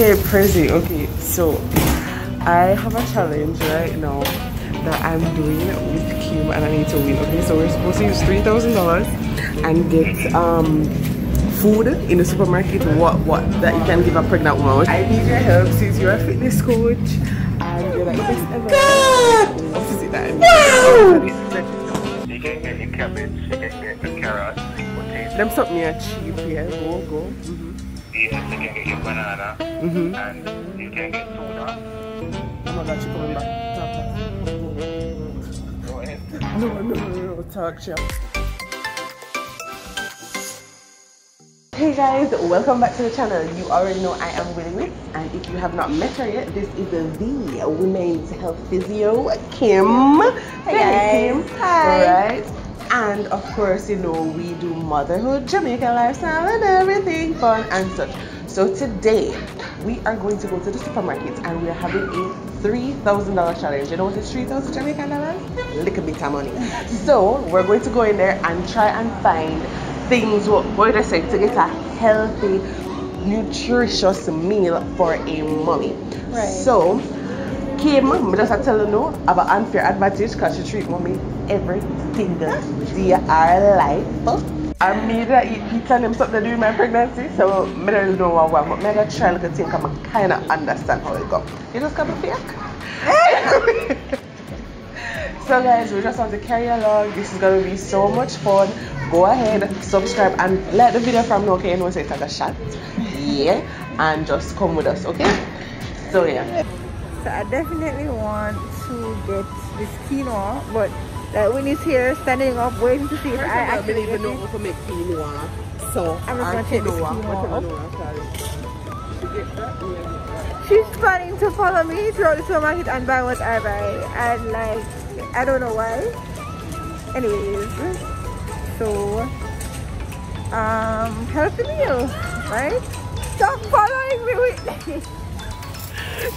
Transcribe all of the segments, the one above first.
Hey, Prezi. Okay, so I have a challenge right now that I'm doing with Kim and I need to win. Okay, so we're supposed to use $3,000 and get food in the supermarket that you can give a pregnant woman. I need your help since you're a fitness coach and you're like best ever. God! What is it that I need? You can get your cabbage, you can get the carrots, potatoes. Them something me are cheap, yeah. Go. You can get your banana and you can get soda. Oh my god, she coming back. Talk. Go ahead. No, talk, chill. Hey guys, welcome back to the channel. You already know I am Willi-Whitz, and if you have not met her yet, this is the women's health physio, Kim. Hey guys. Kim. Hi. All right. And of course, you know, we do motherhood, Jamaica lifestyle and everything fun and such. So today, we are going to go to the supermarket and we are having a $3,000 challenge. You know what is $3,000 Jamaican dollars? Little bit of money. So we're going to go in there and try and find things, what did I say, to get a healthy, nutritious meal for a mommy. Right. So Kim, I just tell you no, have an unfair advantage because she treats mommy every single day of our life. I made her eat pizza and them something during my pregnancy, so I don't know what I want, but I'm going to try and think I kind of understand how it goes. You just come fake? So guys, we just have to carry along. This is going to be so much fun. Go ahead, subscribe, and like the video from now, okay? You know, say take a shot. Yeah, and just come with us, okay? So yeah. So I definitely want to get this quinoa, but like when it's here standing up waiting to see if I actually get it. I don't even know how to make quinoa. So I'm just going to take this quinoa. She's planning to follow me throughout the supermarket and buy what I buy. And like, I don't know why. Anyways, so healthy meal, right? Stop following me with me.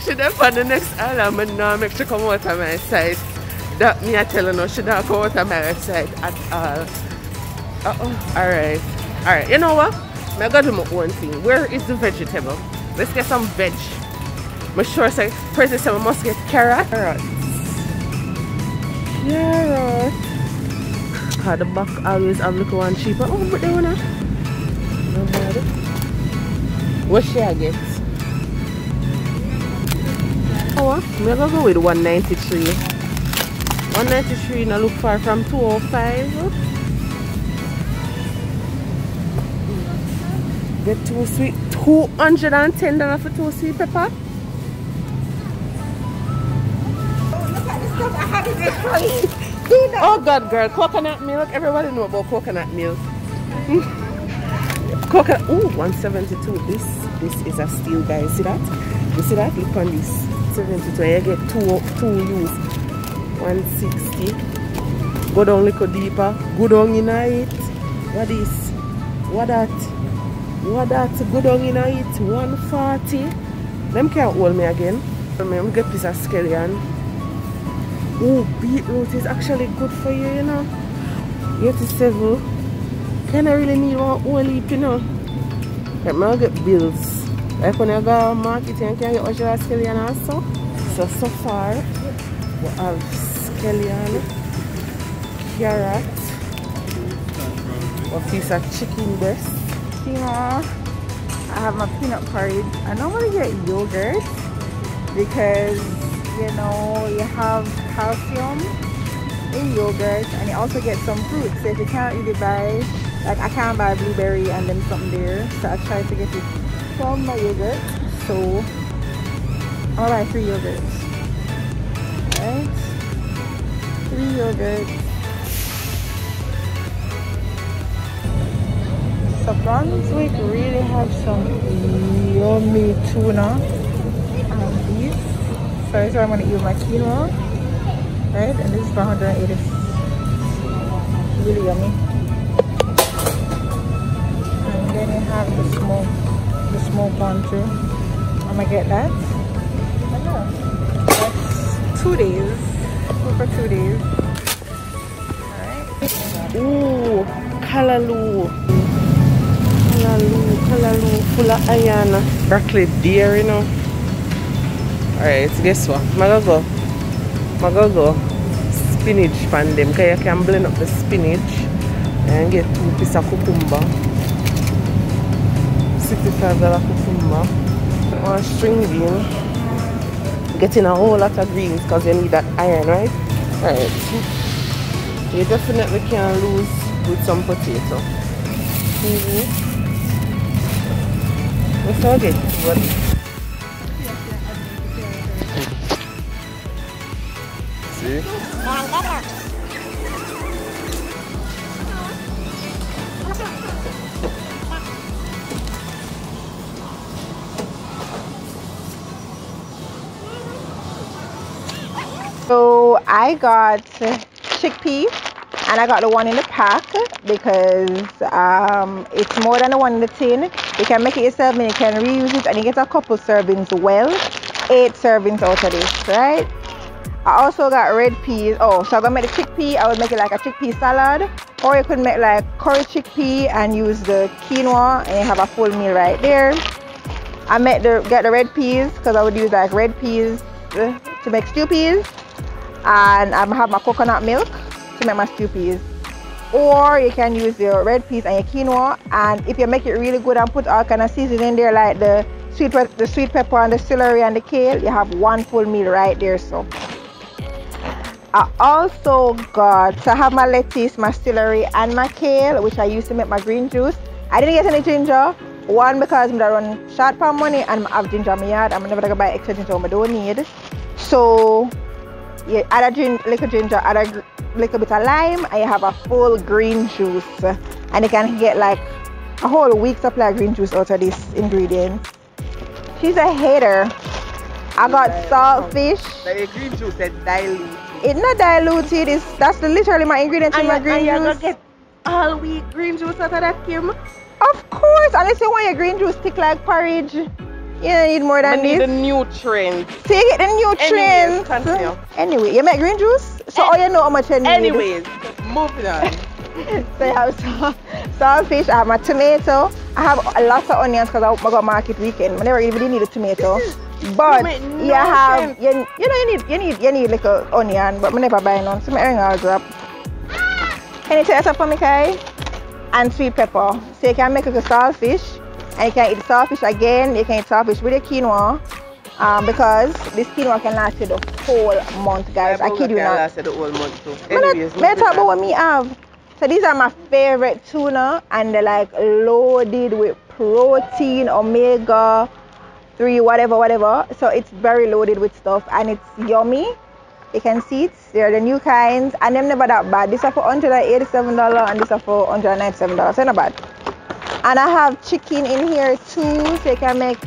Should I find the next alarm and now make sure come out of my side? That me I tell you no, should not go out of my side at all. Alright. Alright, you know what? I gotta do my own thing. Where is the vegetable? Let's get some veg. My sure say present so I must get carrot. Carrots. Carrots. How the back always have little one cheaper. Oh but they wanna. What should I get? I'm going to go with 193. 193 now look far from 205. Get two sweet. $210 for two sweet pepper. Oh, look at this stuff. I have it for you. Oh god girl, coconut milk. Everybody know about coconut milk. Coconut. Oh, 172. This is a steal guys. See that? You see that? Look on this. 72. I get two use 160. Go down little deeper. Go down in it. What is? What that? What that? Go down in it. 140. Them can't hold me again. I'm get this of scallion. Oh, beetroot is actually good for you, you know. 87. Can I really need one whole leaf, you know? I'm gonna get bills. I can go market and can get original scallion also. So far we have scallion, carrot, a piece of chicken breast. Yeah, I have my peanut porridge. I normally get yogurt because you know you have calcium in yogurt and you also get some fruit. So if you can't really buy, like I can't buy blueberry and then something there, so I try to get it from my yogurt, so I'll buy 3 yogurts. Right? 3 yogurts. So Brunswick really have some yummy tuna and beef. So that's where I'm gonna eat my quinoa. Right? And this is for 180. Really yummy. And then you have the smoked pantry. I'm gonna get that. That's 2 days. Food for 2 days. Alright. Ooh, callaloo. Callaloo, full of iron. Broccoli deer, you know. Alright, guess what? I'm gonna go spinach from them, because you can blend up the spinach and get 2 pieces of cucumber. $65 cucumber. Or string bean. Getting a whole lot of greens because you need that iron, right? Alright. You definitely can lose with some potato. What's all good? See? So I got chickpea, and I got the one in the pack because it's more than the one in the tin. You can make it yourself and you can reuse it, and you get a couple servings, well, 8 servings out of this, right? I also got red peas. Oh, so I'm gonna make the chickpea. I would make it like a chickpea salad, or you could make like curry chickpea and use the quinoa and have a full meal right there. I get the red peas because I would use like red peas to make stew peas, and I have my coconut milk to make my stew peas. Or you can use your red peas and your quinoa, and if you make it really good and put all kind of seasoning in there like the sweet pepper and the celery and the kale, you have one full meal right there. So I also got, so I have my lettuce, my celery and my kale, which I used to make my green juice. I didn't get any ginger, one because I'm run short for money and I have ginger in my yard. I'm never gonna buy extra ginger I don't need. So you add a little ginger, add a little bit of lime, and you have a full green juice, and you can get like a whole week's supply of green juice out of this ingredient. She's a hater. I got saltfish. The green juice is diluted. It's not diluted. That's literally my ingredient in my green juice. You're gonna get all week green juice out of that, Kim? Of course, unless you want your green juice thick like porridge. You don't need more than this. You need the nutrients. So you get the nutrients. Anyway, you make green juice, so all you know how much you need. Anyways, moving on. So I have saltfish, I have my tomato. I have a lot of onions because I got market weekend. I never really need a tomato. But you need like a onion, but I never buy none, so I don't grab. Any tomato for me, Kai? And sweet pepper. So you can make like a saltfish. And you can eat saltfish again, you can eat saltfish with your quinoa, because this quinoa can last you the whole month, guys. I kid you not. Last you the whole month too. Anyways, let's talk about what me have. So these are my favorite tuna, and they're like loaded with protein, omega-3, whatever. So it's very loaded with stuff, and it's yummy. You can see it. They're the new kinds, and they're never that bad. These are for $187, and these are for $197. So not bad. And I have chicken in here too, so you can make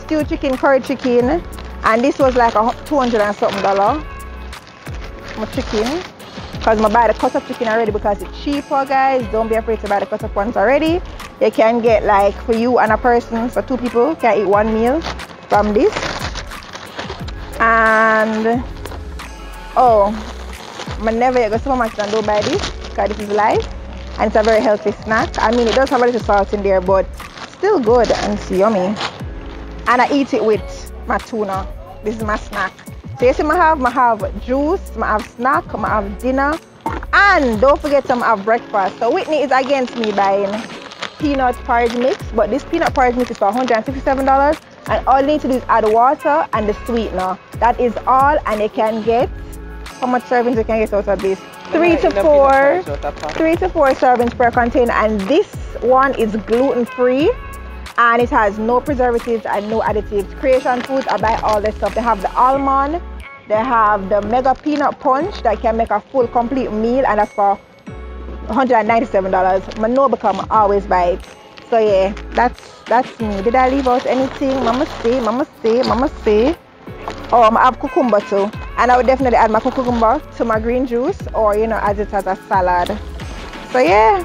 stewed chicken, curry chicken. And this was like $200 and something. My chicken. Because I buy the cut up chicken already because it's cheaper, guys. Don't be afraid to buy the cut up ones already. You can get like for you and a person, so 2 people can eat 1 meal from this. And oh, I never go to the supermarket and don't buy this because this is life. And it's a very healthy snack. I mean, it does have a little salt in there, but still good and it's yummy. And I eat it with my tuna. This is my snack. So you see, I have juice, I have snack, I have dinner, and don't forget I have breakfast. So Whitney is against me buying peanut porridge mix, but this peanut porridge mix is for $167, and all you need to do is add water and the sweetener. That is all, and you can get how much servings you can get out of this. 3 to 4 servings per container, and this one is gluten-free and it has no preservatives and no additives. Creation Foods, I buy all this stuff. They have the almond, they have the mega peanut punch that can make a full complete meal, and that's for $197. My no become always buy it. So yeah, that's me. Did I leave out anything? Mama say. Oh, I have cucumber too. And I would definitely add my cucumber to my green juice, or you know, add it as a salad. So yeah,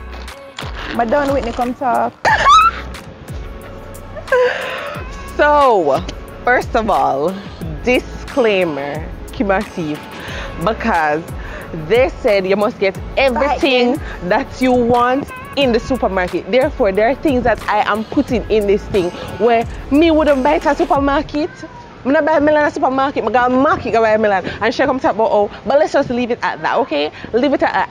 I'm done. Whitney, come talk. So, first of all, disclaimer, Kimatif, because they said you must get everything that you want in the supermarket. Therefore, there are things that I am putting in this thing where me wouldn't buy it at a supermarket. I'm not buying melon at a supermarket, I'm going to market to buy melon. And she comes up, oh, but let's just leave it at that, okay? Leave it at that.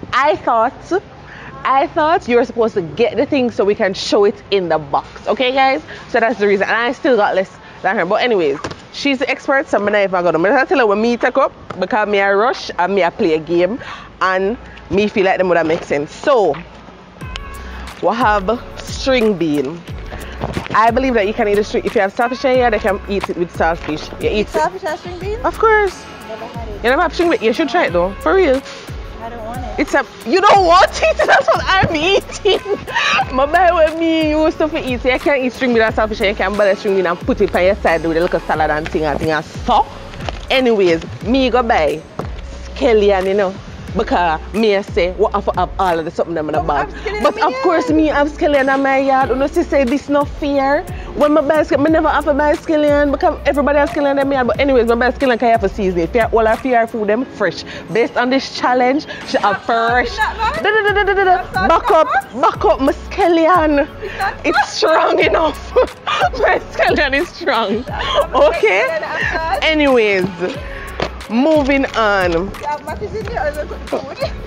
I thought you were supposed to get the thing so we can show it in the box, okay, guys? So that's the reason. And I still got less than her. But anyways, she's the expert, so I'm not even going to tell her when me take up, because me I rush and me I play a game and me feel like them would have make sense. So we have string bean. I believe that you can eat a string. If you have saltfish here, they can eat it with saltfish. You eat saltfish as string bean? Of course. Never had it. You never have string bean? You should try it though, for real. I don't want it. It's a, you don't want it? That's what I'm eating. My boy with me used to eat. So you can eat string bean and saltfish, and you can buy the string bean and put it on your side with a little salad and thing and so. Anyways, me go buy scallion, you know. Because me say what I have all of the something them in the bag. But of course me have scallion in my yard. You know, she say this no fair. When my basket, me never have a buy scallion because everybody has scallion in my yard. But anyways, my buy scallion can have a season. If you all our fair food them fresh. Based on this challenge, she have fresh. Back up my scallion. It's strong enough. My scallion is strong. Okay? Anyways. Moving on.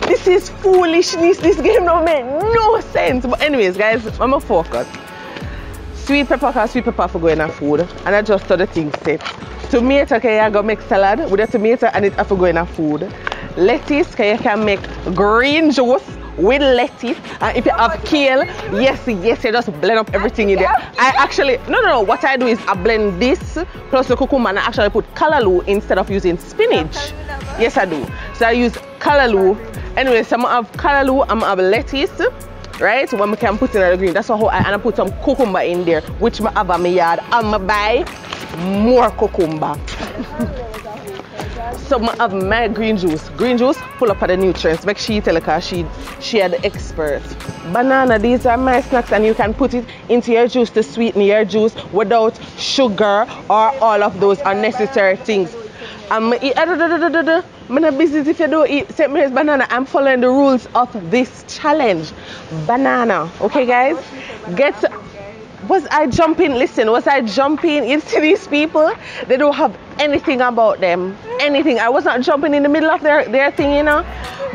This is foolishness. This game don't make no sense. But anyways, guys, I'm going to focus. Sweet pepper for going on food. And I just saw the thing set. Tomato, okay, I'm going to make salad with a tomato and it for going on food. Lettuce, okay, you can make green juice with lettuce. And if you have kale, yes, you just blend up everything in there. I actually, no, what I do is I blend this plus the cucumber and I actually put callaloo instead of using spinach. Yes, I do. So I use callaloo. Anyway, so I'm gonna have callaloo, I'm gonna have lettuce, right? When we can put in the green, that's how I put some cucumber in there, which I have in my yard. I'm gonna buy more cucumber. So I have my green juice. Green juice, pull up at the nutrients. Make sure you tell her she had the expert. Banana, these are my snacks and you can put it into your juice to sweeten your juice without sugar or all of those unnecessary things. I'm not busy if you don't eat St. Mary's banana. I'm following the rules of this challenge. Banana, okay guys? Was I jumping? Listen, was I jumping into these people? They don't have anything about them. Anything. I was not jumping in the middle of their thing, you know.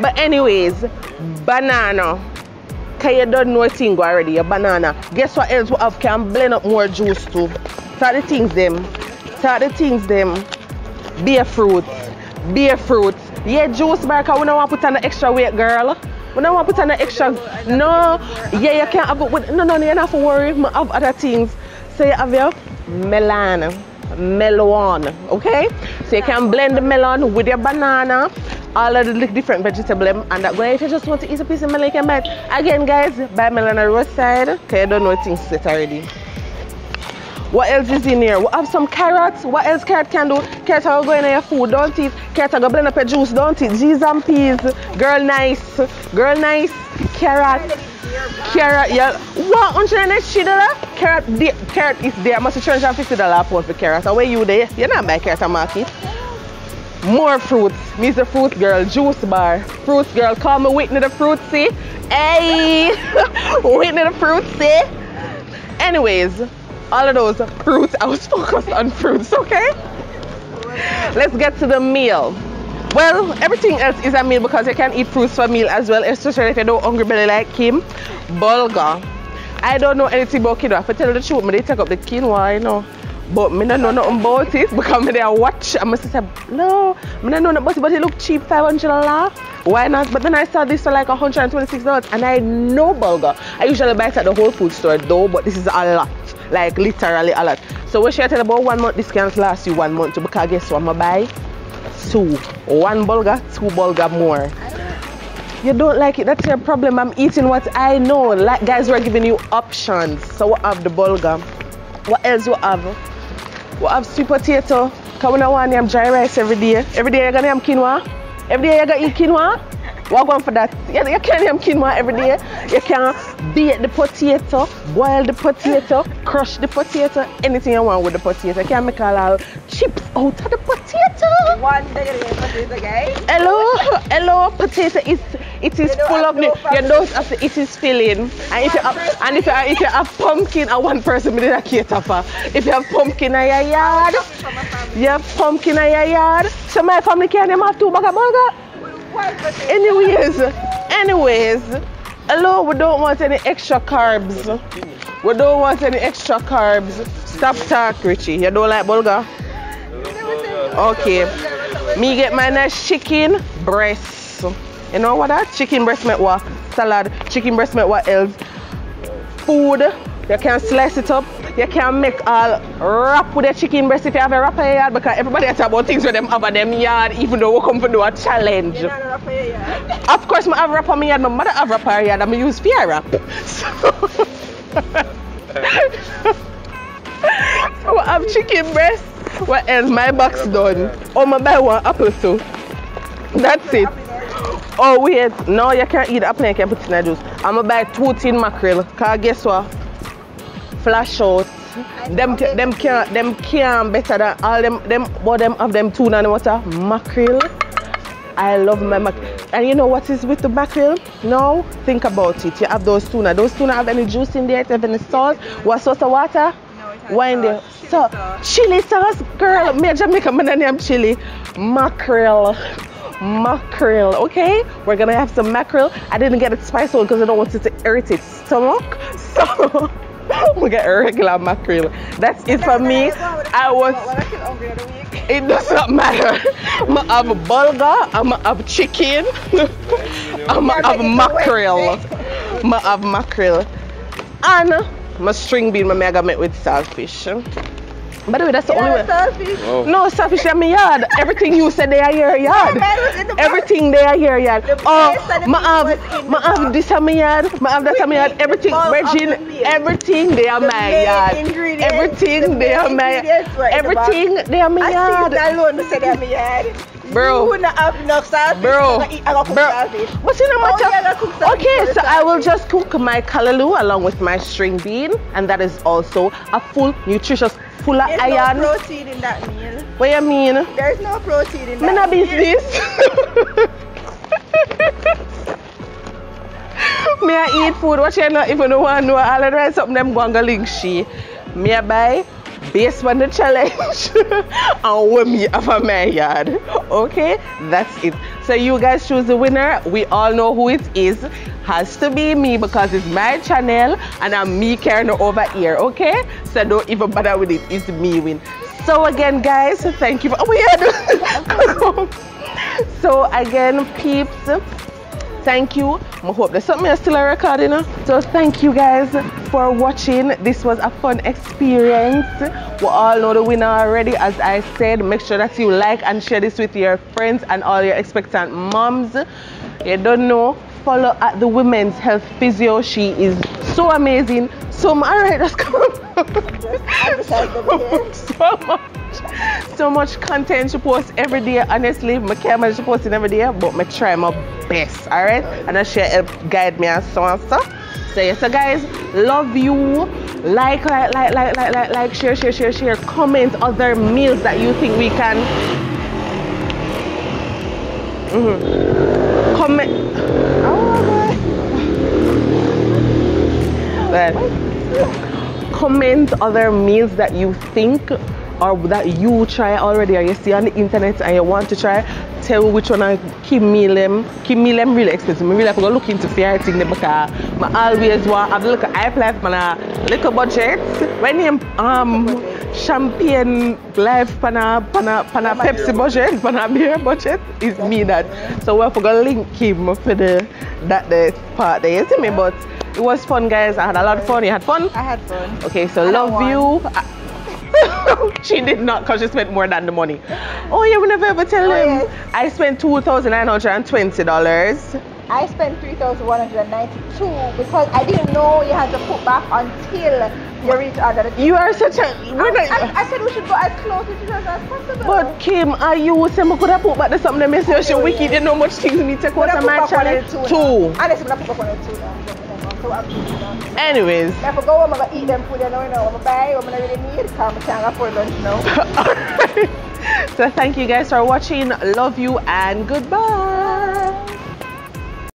But anyways, banana. Because you don't know a thing already, a banana. Guess what else we have? Can blend up more juice too. Start the things them. Beer fruit. Yeah, juice bar, because we don't want to put on the extra weight, girl. When I want to put an extra, no, yeah, you can't have it with, no, you don't have to worry, I have other things. So you have your melon, okay? So you can blend the melon with your banana, all of the different vegetables, and that way, if you just want to eat a piece of melon, you can buy it. Again, guys, buy melon on the roadside, okay, you don't know things set already. What else is in here? We have some carrots. What else carrot can do? Carrot will go in your food, don't it? Carrot will blend up your juice, don't it? G's and peas. Girl nice. Carrot, yeah. $180. Carrot is there. Must be $250 for carrot. So where you there? You're not buying carrot at market. More fruits. Me's the fruit girl. Juice bar. Fruits girl. Call me Whitney the fruit, see? Hey! Whitney the fruit, see? Anyways. All of those fruits, I was focused on fruits, okay? Let's get to the meal. Well, everything else is a meal because you can eat fruits for meal as well, especially if you don't hungry belly like Kim. Bulgur. I don't know anything about quinoa. If I tell you the truth, I take up the quinoa, you know. But I don't know nothing about it because I watch and my sister said, no, I don't know nothing about it, but it looks cheap, $500. Why not? But then I saw this for like $126 and I know bulgur. I usually buy it at the Whole Foods store though, but this is a lot. Like literally a lot. So when she tell about 1 month, this can last you 1 month too, because guess what, I'm gonna buy two. One bulgur, two bulgur more. You don't like it, that's your problem. I'm eating what I know. Like guys, we're giving you options. So we have the bulgur. What else we have? We have sweet potato. Because we don't want to have dry rice every day. Every day you're gonna have quinoa. Every day you're gonna eat quinoa. We're going for that. You can't have quinoa every day. You can beat the potato, boil the potato, crush the potato, anything you want with the potato. You can make all chips out of the potato. One day you get potato, guys. Hello, potato is It is full of no, you don't have to eat is filling. And if you have pumpkin, and one person we didn't cater for. If you have pumpkin in your yard, you have pumpkin in your yard. So my family can't have two baga baga. Anyways, hello, we don't want any extra carbs. We don't want any extra carbs. Stop talk, Richie. You don't like bulgur? Okay. Me get my nice chicken breasts. You know what that? Chicken breast make what? Salad. Chicken breast make what else? Food. You can slice it up. You can make all wrap with the chicken breast if you have a wrapper yard, because everybody talk about things with them over them yard, even though we come to do a challenge. You not wrapper yard. Of course, I have wrapper on my yard. My mother have wrapper yard and I use fear wrap. So I have chicken breast. What else? My box done. Oh, my buy one apple too. That's it. Oh wait, no, you can't eat apple, you can put it in the juice. I'ma buy 2 tin mackerel. Cause guess what? Flash out. Them can better than all them have them tuna and water. Mackerel. I love my mackerel. And you know what is with the mackerel? Now think about it. You have those tuna. Those tuna have any juice in there, have any salt? What sort of water? Wine there. So chili sauce, girl, me Jamaica my name chili. Mackerel, okay? We're gonna have some mackerel. I didn't get it spice one because I don't want it to irritate stomach. So we get regular mackerel. That's it for me. I was it does not matter. I'ma have bulgur, I'ma have chicken, I'ma have mackerel. I'ma have mackerel. And my string bean, my mega met with saltfish. By the way, that's the only way. Saltfish. Oh. No, saltfish in my yard. Everything you said, they are your yard. Everything they are your yard. I have this in my yard. I have that in my yard. Everything, virgin. Everything they are my yard. Everything they are my yard. Everything they are my yard. I see alone. Said they are my yard. Bro, you not have enough saltfish. Bro, what's in the matter? Okay, so I will just cook my callaloo along with my string bean, and that is also a full, nutritious, full of iron. There's no protein in that meal. What you mean? There's no protein in that meal. None of business. Me I eat food. What you not even know? I know all the rest of them going to link she. Me I buy. Based on the challenge and when me have a my yard. Okay, that's it. So you guys choose the winner. We all know who it is. Has to be me because it's my channel and I'm me carrying over here. Okay, so don't even bother with it. It's me win. So again, guys, thank you for so again, peeps. Thank you. I hope there's something I still recording. So thank you guys for watching. This was a fun experience. We all know the winner already. As I said, make sure that you like and share this with your friends and all your expectant moms. You don't know, follow at the Women's Health Physio. She is so amazing. So much. All right, let's go. So much content she posts every day. Honestly, my camera she posting every day, but I try my best, all right? And I share help guide me and so on so. So yes, so guys, love you. Like, share. Comment other meals that you think we can. Comment. Oh, comment other meals that you think or that you try already or you see on the internet and you want to try. Tell which one I Kim meal them really expensive. I really have to go look into fair thing because I always want to look at iPlife on a little budget. When you champagne life on a Pepsi budget, on a beer budget, it's me that. So we have to go link Kim for the part there, you see me? But it was fun, guys. I had a lot of fun. You had fun? I had fun. Okay, so love you. She did not because she spent more than the money. Oh yeah, we never ever tell him. Yes. I spent $2,920. I spent $3,192 because I didn't know you had to put back until you reach other. You are such a. I said we should go as close to us as possible. But Kim, are you saying I could have put back to something? I said she's wicked. You know much things me take out of my challenge. Two. Unless we put back on the two now. Anyways, if I go home, I'm gonna eat them food. I know, I'm gonna buy. I'm gonna really need. Come, I'm for lunch now. So thank you guys for watching. Love you and goodbye.